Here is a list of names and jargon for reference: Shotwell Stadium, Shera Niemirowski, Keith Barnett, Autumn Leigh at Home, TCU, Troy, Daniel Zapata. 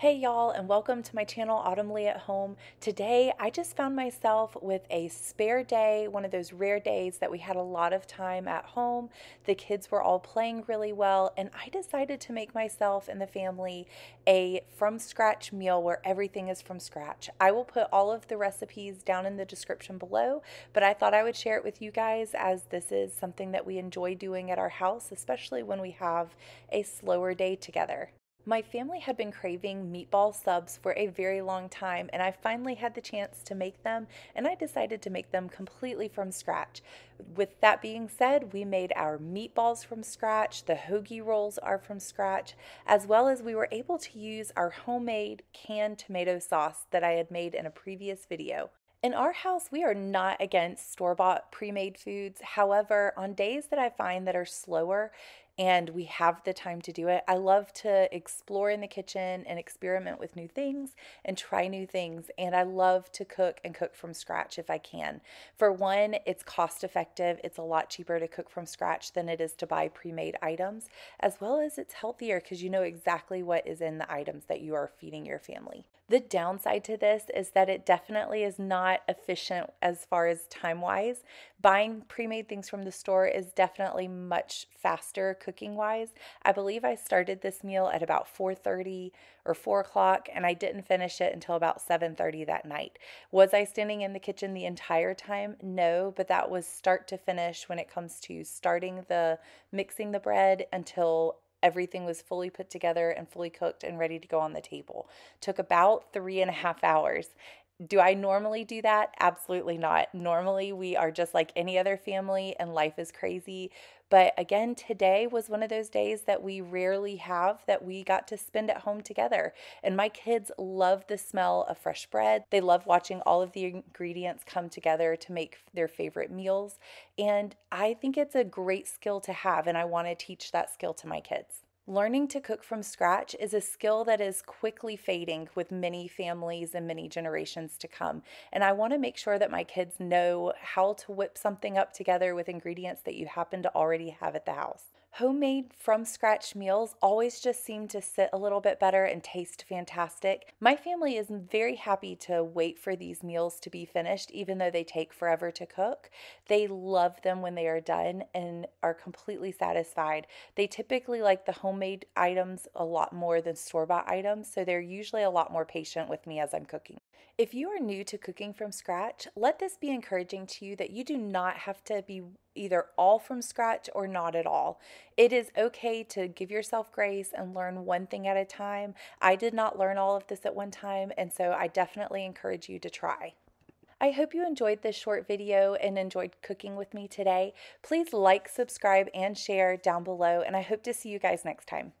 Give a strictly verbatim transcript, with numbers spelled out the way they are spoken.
Hey y'all, and welcome to my channel, Autumn Leigh at Home. Today, I just found myself with a spare day, one of those rare days that we had a lot of time at home. The kids were all playing really well, and I decided to make myself and the family a from scratch meal where everything is from scratch. I will put all of the recipes down in the description below, but I thought I would share it with you guys as this is something that we enjoy doing at our house, especially when we have a slower day together. My family had been craving meatball subs for a very long time, and I finally had the chance to make them, and I decided to make them completely from scratch. With that being said, we made our meatballs from scratch, the hoagie rolls are from scratch, as well as we were able to use our homemade canned tomato sauce that I had made in a previous video. In our house, we are not against store-bought pre-made foods. However, on days that I find that are slower and we have the time to do it, I love to explore in the kitchen and experiment with new things and try new things. And I love to cook and cook from scratch if I can. For one, it's cost-effective. It's a lot cheaper to cook from scratch than it is to buy pre-made items, as well as it's healthier because you know exactly what is in the items that you are feeding your family. The downside to this is that it definitely is not efficient as far as time-wise. Buying pre-made things from the store is definitely much faster cooking-wise. I believe I started this meal at about four thirty or four o'clock, and I didn't finish it until about seven thirty that night. Was I standing in the kitchen the entire time? No, but that was start to finish when it comes to starting the mixing the bread until everything was fully put together and fully cooked and ready to go on the table. Took about three and a half hours. Do I normally do that? Absolutely not. Normally, we are just like any other family and life is crazy. But again, today was one of those days that we rarely have that we got to spend at home together. And my kids love the smell of fresh bread. They love watching all of the ingredients come together to make their favorite meals. And I think it's a great skill to have, and I want to teach that skill to my kids. Learning to cook from scratch is a skill that is quickly fading with many families and many generations to come. And I want to make sure that my kids know how to whip something up together with ingredients that you happen to already have at the house. Homemade from scratch meals always just seem to sit a little bit better and taste fantastic. My family is very happy to wait for these meals to be finished, even though they take forever to cook. They love them when they are done and are completely satisfied. They typically like the homemade items a lot more than store-bought items, so they're usually a lot more patient with me as I'm cooking. If you are new to cooking from scratch, let this be encouraging to you that you do not have to be either all from scratch or not at all. It is okay to give yourself grace and learn one thing at a time. I did not learn all of this at one time, and so I definitely encourage you to try. I hope you enjoyed this short video and enjoyed cooking with me today. Please like, subscribe, and share down below, and I hope to see you guys next time.